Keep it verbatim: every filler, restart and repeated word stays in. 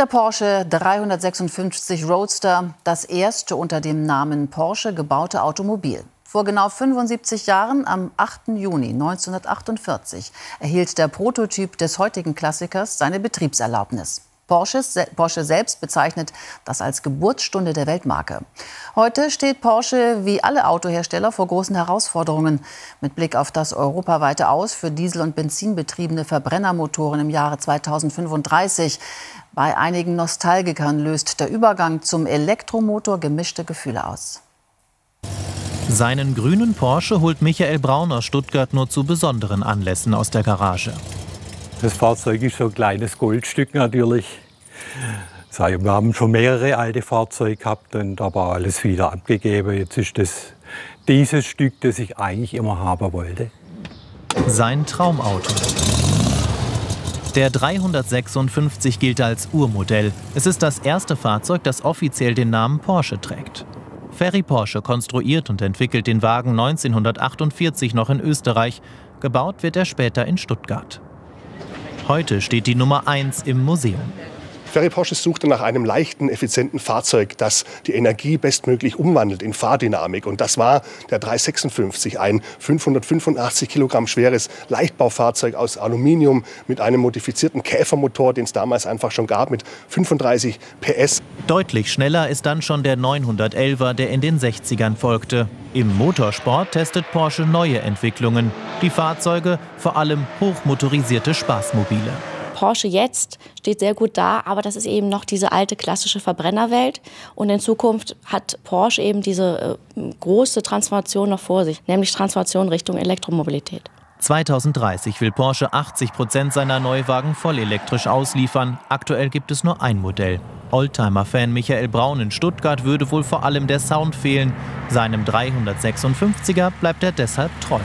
Der Porsche dreihundertsechsundfünfzig Roadster, das erste unter dem Namen Porsche gebaute Automobil. Vor genau fünfundsiebzig Jahren, am achten Juni neunzehnhundertachtundvierzig, erhielt der Prototyp des heutigen Klassikers seine Betriebserlaubnis. Porsche, Porsche selbst bezeichnet das als Geburtsstunde der Weltmarke. Heute steht Porsche wie alle Autohersteller vor großen Herausforderungen. Mit Blick auf das europaweite Aus für Diesel- und benzinbetriebene Verbrennermotoren im Jahre zweitausendfünfunddreißig. Bei einigen Nostalgikern löst der Übergang zum Elektromotor gemischte Gefühle aus. Seinen grünen Porsche holt Michael Braun aus Stuttgart nur zu besonderen Anlässen aus der Garage. Das Fahrzeug ist so ein kleines Goldstück natürlich. Wir haben schon mehrere alte Fahrzeuge gehabt und aber alles wieder abgegeben. Jetzt ist das dieses Stück, das ich eigentlich immer haben wollte. Sein Traumauto. Der dreihundertsechsundfünfzig gilt als Urmodell. Es ist das erste Fahrzeug, das offiziell den Namen Porsche trägt. Ferry Porsche konstruiert und entwickelt den Wagen neunzehnhundertachtundvierzig noch in Österreich. Gebaut wird er später in Stuttgart. Heute steht die Nummer eins im Museum. Ferry Porsche suchte nach einem leichten, effizienten Fahrzeug, das die Energie bestmöglich umwandelt in Fahrdynamik. Und das war der dreihundertsechsundfünfzig, ein fünfhundertfünfundachtzig Kilogramm schweres Leichtbaufahrzeug aus Aluminium mit einem modifizierten Käfermotor, den es damals einfach schon gab, mit fünfunddreißig P S. Deutlich schneller ist dann schon der neunhundertelfer, der in den sechzigern folgte. Im Motorsport testet Porsche neue Entwicklungen. Die Fahrzeuge, vor allem hochmotorisierte Spaßmobile. Porsche jetzt steht sehr gut da, aber das ist eben noch diese alte klassische Verbrennerwelt. Und in Zukunft hat Porsche eben diese äh, große Transformation noch vor sich, nämlich Transformation Richtung Elektromobilität. zweitausenddreißig will Porsche achtzig Prozent seiner Neuwagen voll elektrisch ausliefern. Aktuell gibt es nur ein Modell. Oldtimer-Fan Michael Braun in Stuttgart würde wohl vor allem der Sound fehlen. Seinem dreihundertsechsundfünfziger bleibt er deshalb treu.